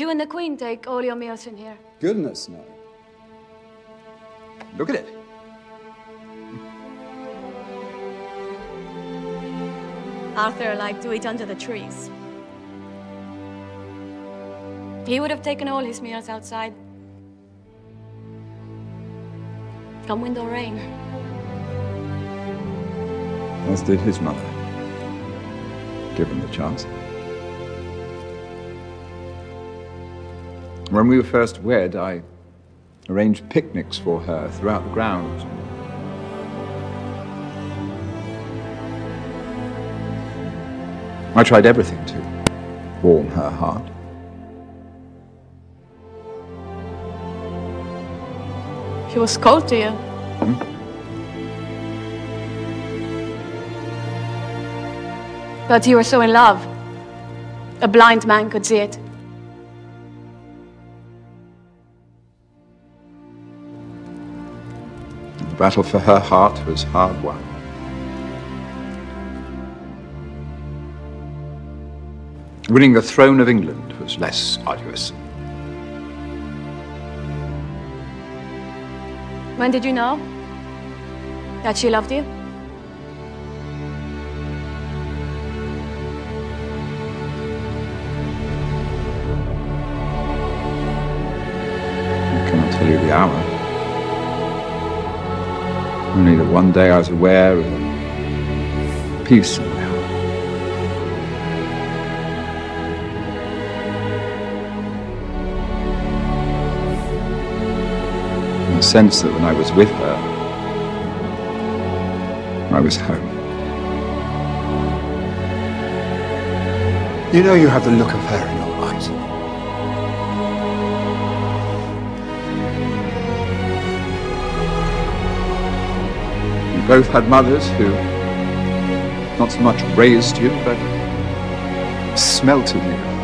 You and the Queen take all your meals in here? Goodness, no. Look at it. Arthur liked to eat under the trees. He would have taken all his meals outside. From wind or rain. As did his mother. Given the chance. When we were first wed, I arranged picnics for her throughout the grounds. I tried everything to warm her heart. She was cold to you. Hmm? But you were so in love. A blind man could see it. The battle for her heart was hard won. Winning the throne of England was less arduous. When did you know that she loved you? I cannot tell you the hour. Only that one day I was aware of the peace in my heart. And the sense that when I was with her, I was home. You know you have the look of her in your eyes. Both had mothers who not so much raised you, but smelted you.